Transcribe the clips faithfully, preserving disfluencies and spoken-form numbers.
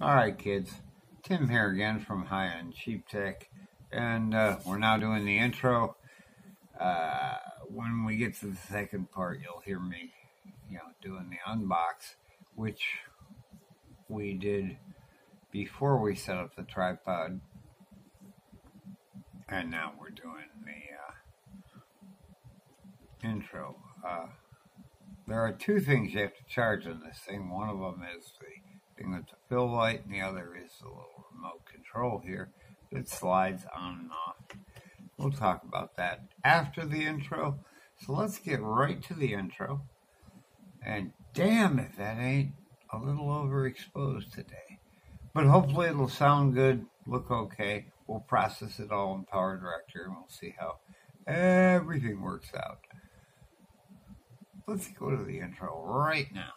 Alright kids, Tim here again from High End Cheap Tech, and uh, we're now doing the intro. Uh, when we get to the second part, you'll hear me, you know, doing the unbox, which we did before we set up the tripod, and now we're doing the uh, intro. Uh, there are two things you have to charge on this thing. One of them is the thing with the fill light, and the other is the little remote control here that slides on and off. We'll talk about that after the intro. So let's get right to the intro. And damn if that ain't a little overexposed today. But hopefully it'll sound good, look okay. We'll process it all in PowerDirector and we'll see how everything works out. Let's go to the intro right now.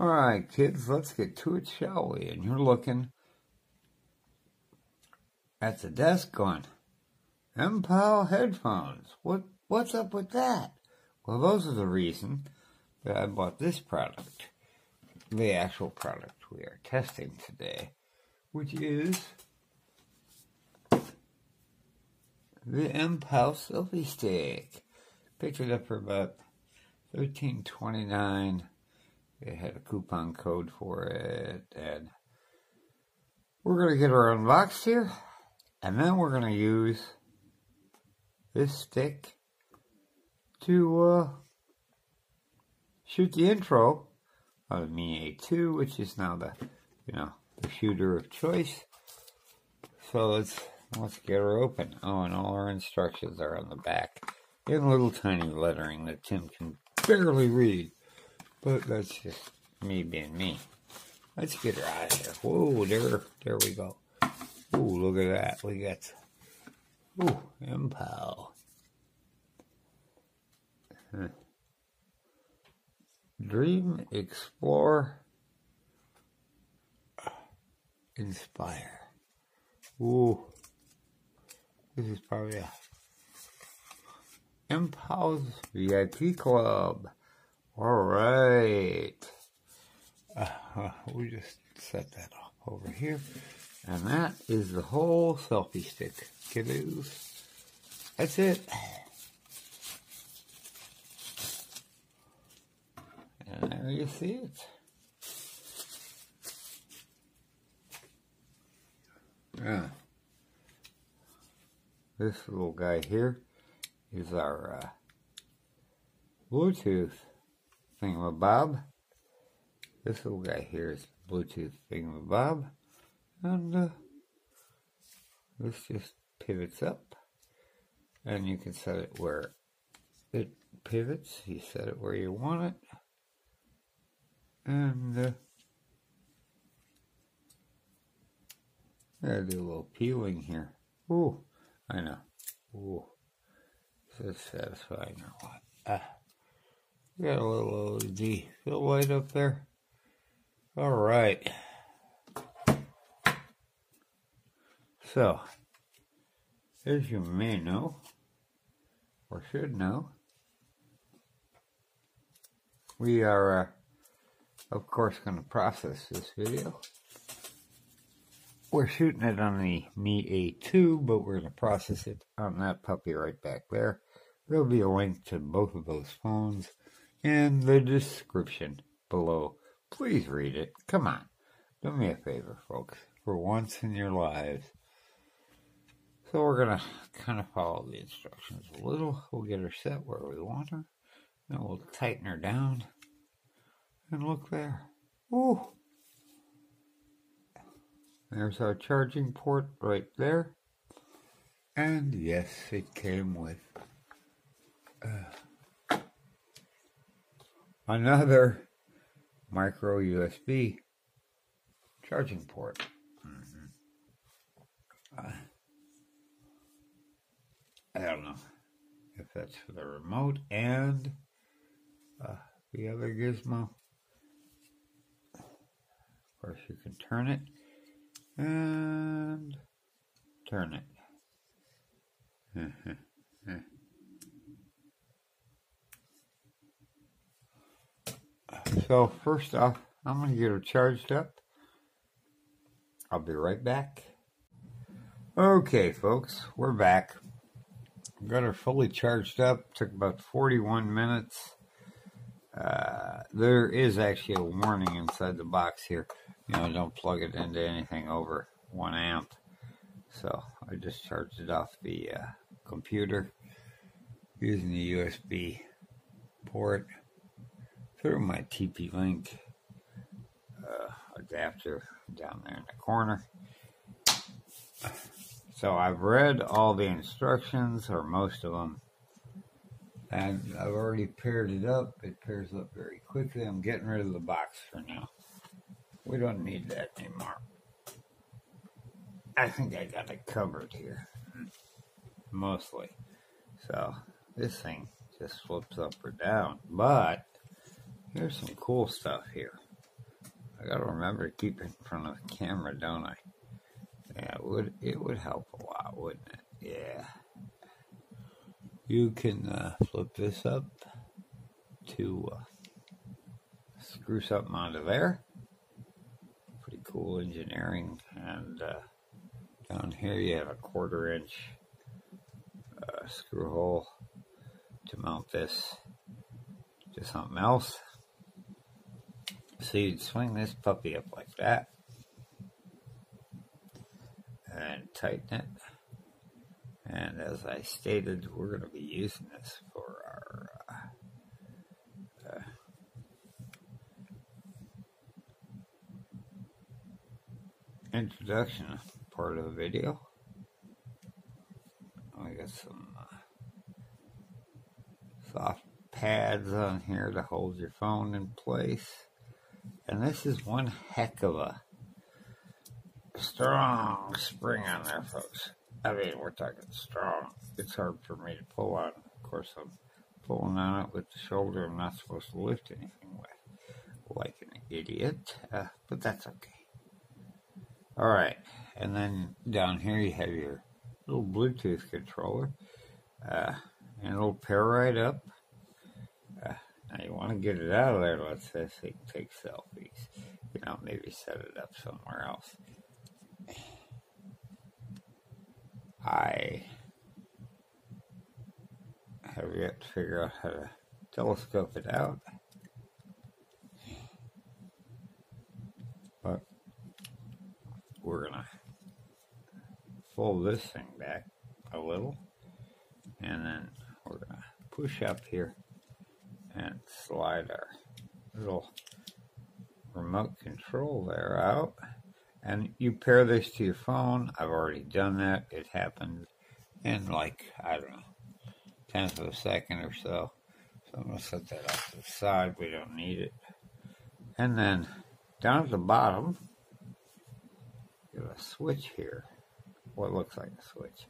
Alright kids, let's get to it, shall we? And you're looking at the desk going, M P O W headphones. What what's up with that? Well, those are the reason that I bought this product. The actual product we are testing today, which is the M P O W selfie stick. Picked it up for about thirteen twenty-nine. They had a coupon code for it, and we're going to get our unboxed here, and then we're going to use this stick to uh, shoot the intro of the Mi A two, which is now the, you know, the shooter of choice. So let's, let's get her open. Oh, and all our instructions are on the back in little tiny lettering that Tim can barely read. But that's just me being me. Let's get her out of there. Whoa, there, there we go. Ooh, look at that. We got, ooh, M P O W. Huh. Dream, explore, inspire. Ooh, this is probably a M P O W's V I P Club. Alright, uh, we just set that up over here, and that is the whole selfie stick, kiddos. That's it. And there you see it. Yeah. This little guy here is our uh, Bluetooth thingamabob. This little guy here is the Bluetooth thingamabob, and uh, this just pivots up, and you can set it where it pivots. You set it where you want it, and uh, gotta do a little peeling here. Ooh, I know. Ooh, so satisfying or what? Ah. We got a little L E D fill light up there. All right. So, as you may know, or should know, we are, uh, of course, going to process this video. We're shooting it on the Mi A two, but we're going to process it on that puppy right back there. There'll be a link to both of those phones in the description below. Please read it. Come on. Do me a favor, folks. For once in your lives. So we're going to kind of follow the instructions a little. We'll get her set where we want her. Then we'll tighten her down. And look there. Ooh. There's our charging port right there. And yes, it came with uh, another micro U S B charging port. Mm-hmm. uh, I don't know if that's for the remote and uh, the other gizmo. Of course, you can turn it and Turn it. So first off, I'm going to get her charged up. I'll be right back. Okay, folks, we're back. Got her fully charged up. Took about forty-one minutes. Uh, there is actually a warning inside the box here. You know, don't plug it into anything over one amp. So I just charged it off the uh, computer using the U S B port through my T P-Link uh, adapter down there in the corner. So I've read all the instructions, or most of them, and I've already paired it up. It pairs up very quickly. I'm getting rid of the box for now. We don't need that anymore. I think I got it covered here, mostly. So this thing just flips up or down. But here's some cool stuff here. I gotta remember to keep it in front of the camera, don't I? Yeah, it would, it would help a lot, wouldn't it? Yeah. You can uh, flip this up to uh, screw something onto there. Pretty cool engineering. And uh, down here you have a quarter inch uh, screw hole to mount this to something else. So you'd swing this puppy up like that. And tighten it. And as I stated, we're going to be using this for our uh, uh, introduction part of the video. I got some uh, soft pads on here to hold your phone in place. And this is one heck of a strong spring on there, folks. I mean, we're talking strong. It's hard for me to pull on. Of course, I'm pulling on it with the shoulder. I'm not supposed to lift anything with, like an idiot. Uh, but that's okay. All right. And then down here, you have your little Bluetooth controller. Uh, and it'll pair right up. Uh, now, you want to get it out of there. Let's say so you can take selfies. You know, maybe set it up somewhere else. I have yet to figure out how to telescope it out, but we're gonna fold this thing back a little, and then we're gonna push up here and slide our little remote control there out. And you pair this to your phone. I've already done that. It happened in like, I don't know, tenth of a second or so. So I'm going to set that off to the side. We don't need it. And then down at the bottom, you have a switch here. What looks like a switch.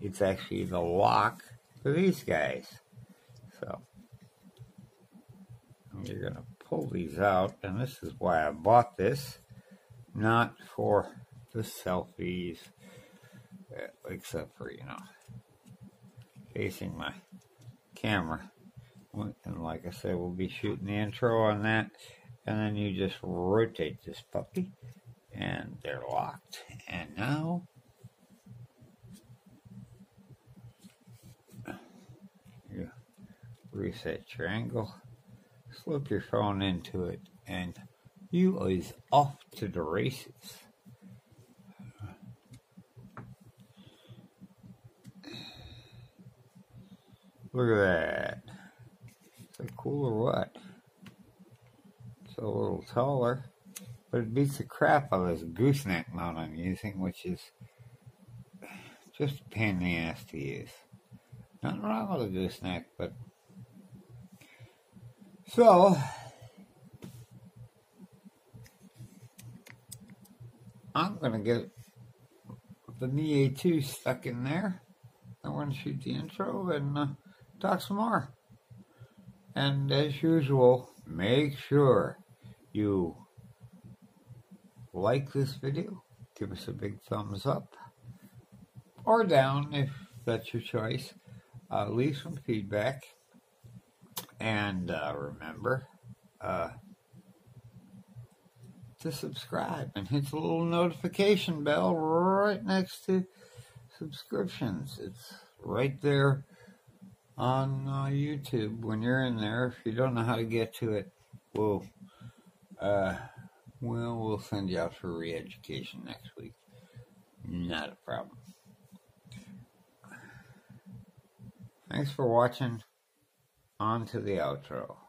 It's actually the lock for these guys. So you're going to pull these out. And this is why I bought this. Not for the selfies, except for, you know, facing my camera. And like I said, we'll be shooting the intro on that. And then you just rotate this puppy, and they're locked. And now, you reset your angle, slip your phone into it, and you is off to the races. Look at that. Is it cool or what? It's a little taller, but it beats the crap out of this gooseneck mount I'm using, which is just a pain in the ass to use. Nothing wrong with a gooseneck, but so. I'm going to get the Mi A two stuck in there. I'm going to shoot the intro and uh, talk some more. And as usual, make sure you like this video. Give us a big thumbs up. or down if that's your choice. Uh, leave some feedback, and uh, remember uh, to subscribe and hit the little notification bell right next to subscriptions. It's right there on uh, YouTube. When you're in there, if you don't know how to get to it, we'll, uh, well, we'll send you out for re-education next week. Not a problem. Thanks for watching. On to the outro.